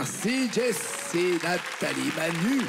Merci Jess et Nathalie Manu.